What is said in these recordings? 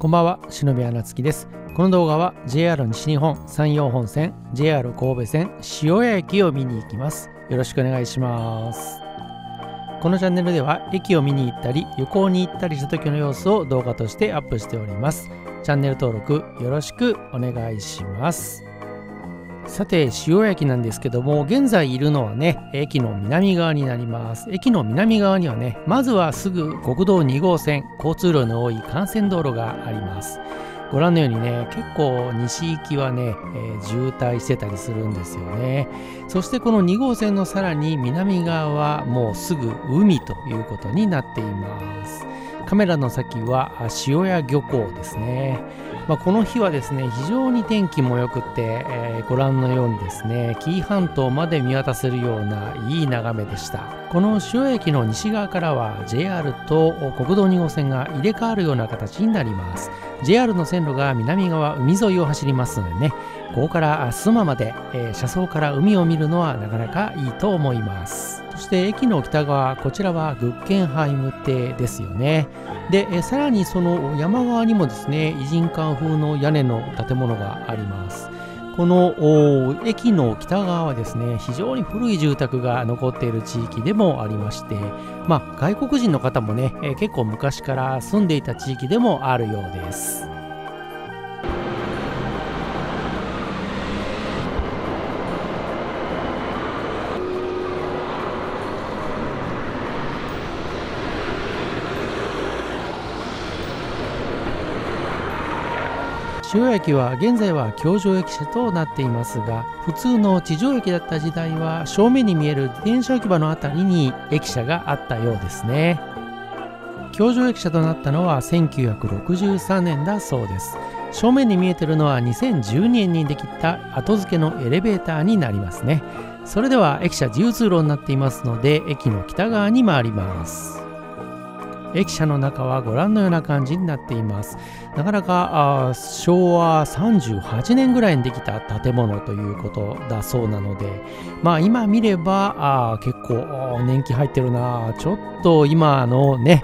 こんばんは、篠宮なつきです。この動画は JR 西日本、山陽本線、JR 神戸線、塩谷駅を見に行きます。よろしくお願いします。このチャンネルでは駅を見に行ったり、旅行に行ったりした時の様子を動画としてアップしております。チャンネル登録よろしくお願いします。さて、塩谷駅なんですけども、現在いるのはね、駅の南側になります。駅の南側にはね、まずはすぐ国道2号線、交通量の多い幹線道路があります。ご覧のようにね、結構西行きはね、渋滞してたりするんですよね。そしてこの2号線のさらに南側はもうすぐ海ということになっています。カメラの先は塩谷漁港ですね。この日はですね、非常に天気も良くて、ご覧のようにですね、紀伊半島まで見渡せるようないい眺めでした。この塩谷駅の西側からは JR と国道2号線が入れ替わるような形になります。JR の線路が南側海沿いを走りますのでね、ここから須磨まで、車窓から海を見るのはなかなかいいと思います。そして駅の北側、こちらはグッケンハイム邸ですよね。で、さらにその山側にもですね、異人館風の屋根の建物があります。この駅の北側はですね、非常に古い住宅が残っている地域でもありまして、外国人の方もね、結構昔から住んでいた地域でもあるようです。塩谷駅は現在は橋上駅舎となっていますが、普通の地上駅だった時代は正面に見える自転車置き場のあたりに駅舎があったようですね。橋上駅舎となったのは1963年だそうです。正面に見えてるのは2012年にできた後付けのエレベーターになりますね。それでは駅舎自由通路になっていますので、駅の北側に回ります。駅舎の中はご覧のような感じになっています。なかなか昭和38年ぐらいにできた建物ということだそうなので、今見れば結構年季入ってるな、ちょっと今のね、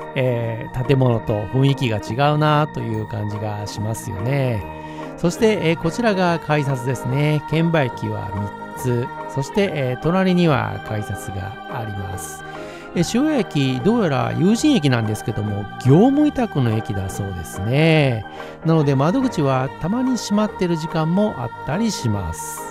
建物と雰囲気が違うなという感じがしますよね。そして、こちらが改札ですね。券売機は3つ、そして、隣には改札があります。塩谷駅、どうやら有人駅なんですけども、業務委託の駅だそうですね。なので窓口はたまに閉まってる時間もあったりします。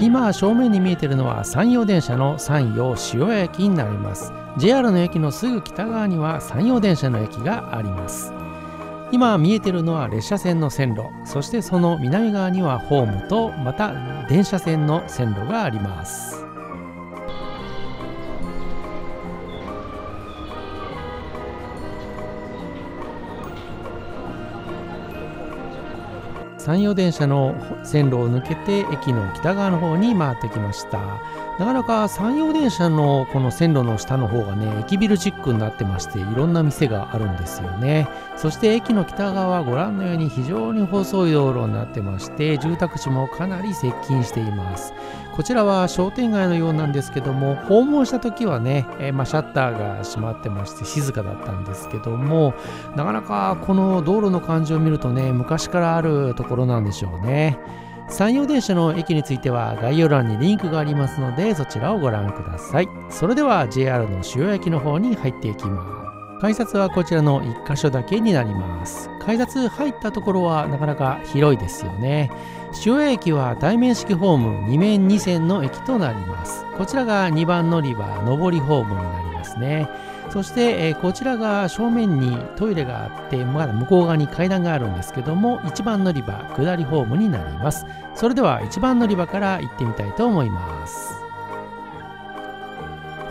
今正面に見えているのは山陽電車の山陽塩谷駅になります。 JR の駅のすぐ北側には山陽電車の駅があります。今見えているのは列車線の線路、そしてその南側にはホームと、また電車線の線路があります。山陽電車の線路を抜けて駅の北側の方に回ってきました。なかなか山陽電車のこの線路の下の方がね、駅ビルチックになってまして、いろんな店があるんですよね。そして駅の北側はご覧のように非常に細い道路になってまして、住宅地もかなり接近しています。こちらは商店街のようなんですけども、訪問した時はね、シャッターが閉まってまして静かだったんですけども、なかなかこの道路の感じを見るとね、昔からあるところなんでしょうね。山陽電車の駅については概要欄にリンクがありますので、そちらをご覧ください。それでは JR の塩谷駅の方に入っていきます。改札はこちらの1箇所だけになります。改札入ったところはなかなか広いですよね。塩谷駅は対面式ホーム2面2線の駅となります。こちらが2番乗り場上りホームになりますね。そして、こちらが正面にトイレがあって、まだ向こう側に階段があるんですけども、1番乗り場下りホームになります。それでは1番乗り場から行ってみたいと思います。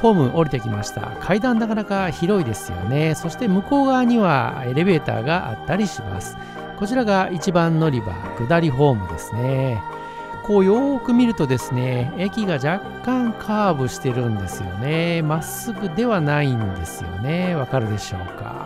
ホーム降りてきました。階段なかなか広いですよね。そして向こう側にはエレベーターがあったりします。こちらが1番乗り場下りホームですね。こうよーく見るとですね、駅が若干カーブしてるんですよね。まっすぐではないんですよね。わかるでしょうか。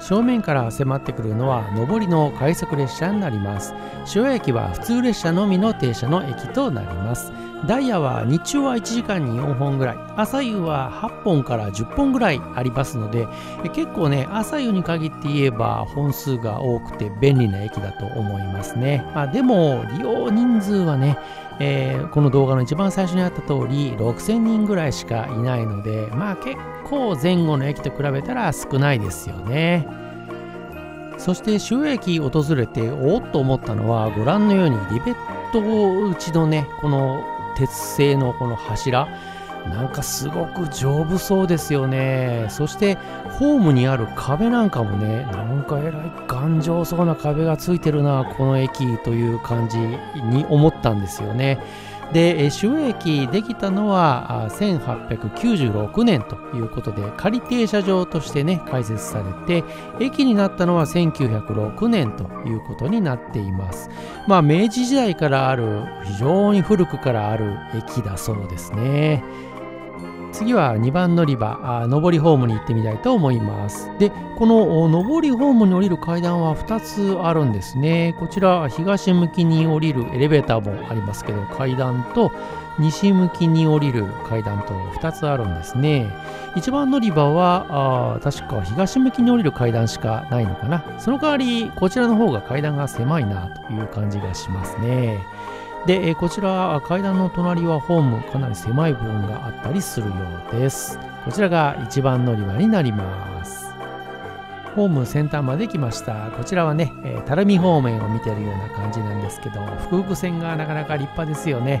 正面から迫ってくるのは上りの快速列車になります。塩谷駅は普通列車のみの停車の駅となります。ダイヤは日中は1時間に4本ぐらい、朝夕は8本から10本ぐらいありますので、結構ね、朝夕に限って言えば本数が多くて便利な駅だと思いますね。でも利用人数はね、この動画の一番最初にあった通り6000人ぐらいしかいないので、結構前後の駅と比べたら少ないですよね。そして塩谷駅訪れておっと思ったのは、ご覧のようにリベット打ちのね、この鉄製のこの柱、なんかすごく丈夫そうですよね。そしてホームにある壁なんかもね、なんかえらい頑丈そうな壁がついてるなこの駅という感じに思ったんですよね。で、塩谷駅できたのは1896年ということで、仮停車場としてね開設されて、駅になったのは1906年ということになっています。明治時代からある、非常に古くからある駅だそうですね。次は2番乗り場、上りホームに行ってみたいと思います。で、この上りホームに降りる階段は2つあるんですね。こちら東向きに降りるエレベーターもありますけど、階段と西向きに降りる階段と2つあるんですね。1番乗り場は確か東向きに降りる階段しかないのかな。その代わりこちらの方が階段が狭いなという感じがしますね。で、こちら階段の隣はホーム、かなり狭い部分があったりするようです。こちらが1番乗り場になります。ホーム先端まで来ました。こちらはね、垂水方面を見てるような感じなんですけど、複々線がなかなか立派ですよね。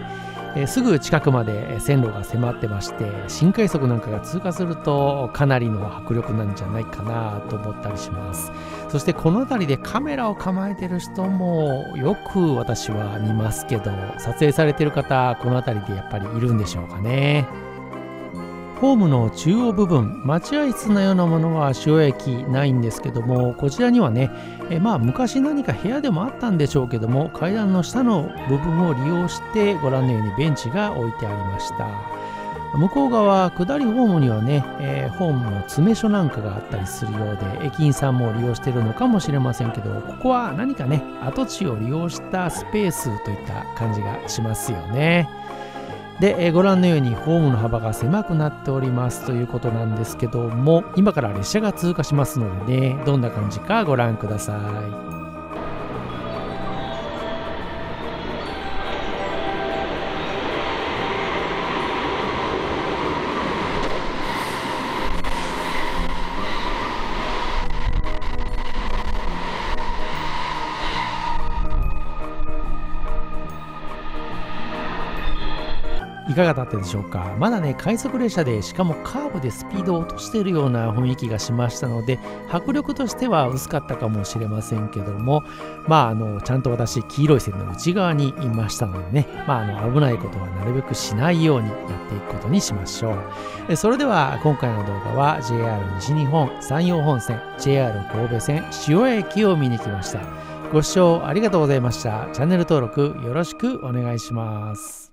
すぐ近くまで線路が迫ってまして、新快速なんかが通過するとかなりの迫力なんじゃないかなと思ったりします。そしてこの辺りでカメラを構えてる人もよく私は見ますけど、撮影されてる方この辺りでやっぱりいるんでしょうかね。ホームの中央部分、待合室のようなものは塩谷駅ないんですけども、こちらにはね、昔何か部屋でもあったんでしょうけども、階段の下の部分を利用してご覧のようにベンチが置いてありました。向こう側、下りホームにはね、ホームの詰め所なんかがあったりするようで、駅員さんも利用しているのかもしれませんけど、ここは何かね、跡地を利用したスペースといった感じがしますよね。で、ご覧のようにホームの幅が狭くなっておりますということなんですけども、今から列車が通過しますのでね、どんな感じかご覧ください。いかがだったでしょうか。まだね、快速列車で、しかもカーブでスピードを落としているような雰囲気がしましたので、迫力としては薄かったかもしれませんけども、ちゃんと私、黄色い線の内側にいましたのでね、危ないことはなるべくしないようにやっていくことにしましょう。それでは今回の動画は JR 西日本、山陽本線、 JR 神戸線塩谷駅を見に来ました。ご視聴ありがとうございました。チャンネル登録よろしくお願いします。